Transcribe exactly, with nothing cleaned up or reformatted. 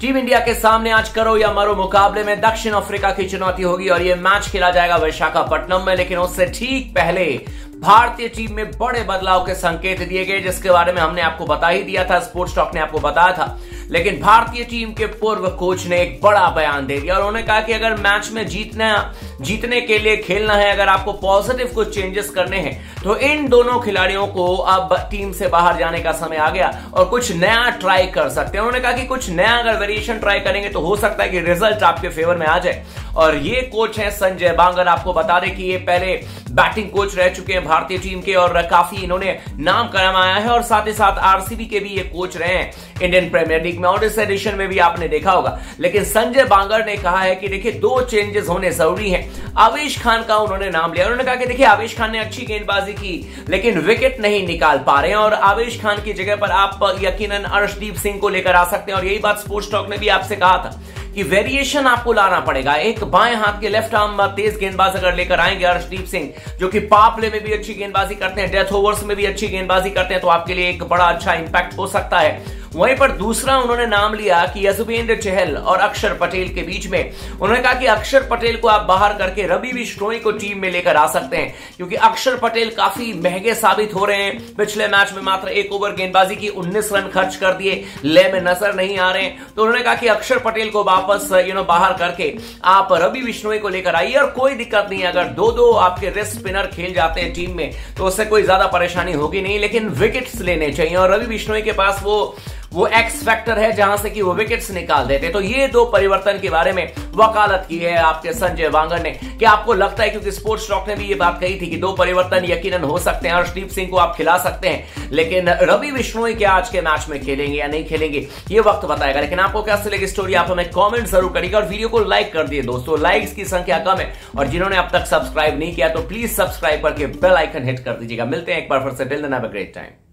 Team India के सामने आज करो या मरो मुकाबले में दक्षिण अफ्रीका की चुनौती होगी और यह मैच खेला जाएगा विशाखापटनम में। लेकिन उससे ठीक पहले भारतीय टीम में बड़े बदलाव के संकेत दिए गए, जिसके बारे में हमने आपको बता ही दिया था, स्पोर्ट्स टॉक ने आपको बताया था। लेकिन भारतीय टीम के पूर्व कोच ने एक बड़ा बयान दे दिया और उन्होंने कहा कि अगर मैच में जीतना जीतने के लिए खेलना है, अगर आपको पॉजिटिव कुछ चेंजेस करने हैं, तो इन दोनों खिलाड़ियों को अब टीम से बाहर जाने का समय आ गया और कुछ नया ट्राई कर सकते हैं। उन्होंने कहा कि कुछ नया अगर वेरिएशन ट्राई करेंगे तो हो सकता है कि रिजल्ट आपके फेवर में आ जाए। और ये कोच है संजय बांगर। आपको बता दें कि ये पहले बैटिंग कोच रह चुके हैं भारतीय टीम के और काफी इन्होंने नाम कमाया है और साथ ही साथ आरसीबी के भी ये कोच रहे हैं इंडियन प्रीमियर लीग में और इस एडिशन में भी आपने देखा होगा। लेकिन संजय बांगर ने कहा है कि देखिए दो चेंजेस होने जरूरी हैं। आवेश खान का उन्होंने नाम लिया। उन्होंने कहा कि देखिए आवेश खान ने अच्छी गेंदबाजी की लेकिन विकेट नहीं निकाल पा रहे हैं और आवेश खान की जगह पर आप यकीनन अरशदीप सिंह को लेकर आ सकते हैं। और यही बात स्पोर्ट्स टॉक ने भी आपसे कहा था कि वेरिएशन आपको लाना पड़ेगा। एक बाएं हाथ के लेफ्ट आर्म तेज गेंदबाज अगर लेकर आएंगे हर्षदीप सिंह, जो कि पावर प्ले में भी अच्छी गेंदबाजी करते हैं, डेथ ओवर्स में भी अच्छी गेंदबाजी करते हैं, तो आपके लिए एक बड़ा अच्छा इंपैक्ट हो सकता है। वहीं पर दूसरा उन्होंने नाम लिया कि युजवेंद्र चहल और अक्षर पटेल के बीच में। उन्होंने कहा कि अक्षर पटेल को आप बाहर करके रवि बिश्नोई को टीम में लेकर आ सकते हैं, क्योंकि अक्षर पटेल काफी महंगे साबित हो रहे हैं। पिछले मैच में मात्र एक ओवर गेंदबाजी की उन्नीस रन खर्च कर दिए, लय में नजर नहीं आ रहे हैं। तो उन्होंने कहा कि अक्षर पटेल को वापस यू नो बाहर करके आप रवि बिश्नोई को लेकर आइए और कोई दिक्कत नहीं है। अगर दो दो आपके रिस्ट स्पिनर खेल जाते हैं टीम में तो उससे कोई ज्यादा परेशानी होगी नहीं, लेकिन विकेट्स लेने चाहिए। और रवि बिश्नोई के पास वो वो एक्स फैक्टर है जहां से कि वो विकेट्स निकाल देते। तो ये दो परिवर्तन के बारे में वकालत की है आपके संजय बांगर ने कि आपको लगता है, क्योंकि स्पोर्ट्स टॉक ने भी ये बात कही थी कि दो परिवर्तन यकीनन हो सकते हैं। हर्षदीप सिंह को आप खिला सकते हैं लेकिन रवि बिश्नोई क्या आज के मैच में खेलेंगे या नहीं खेलेंगे ये वक्त बताएगा। लेकिन आपको कैसे लगी स्टोरी आप हमें कॉमेंट जरूर करिएगा और वीडियो को लाइक कर दिए दोस्तों। लाइक्स की संख्या कम है और जिन्होंने अब तक सब्सक्राइब नहीं किया तो प्लीज सब्सक्राइब करके बेल आइकन हिट कर दीजिएगा। मिलते हैं एक बार फिर से। Till then have a great time.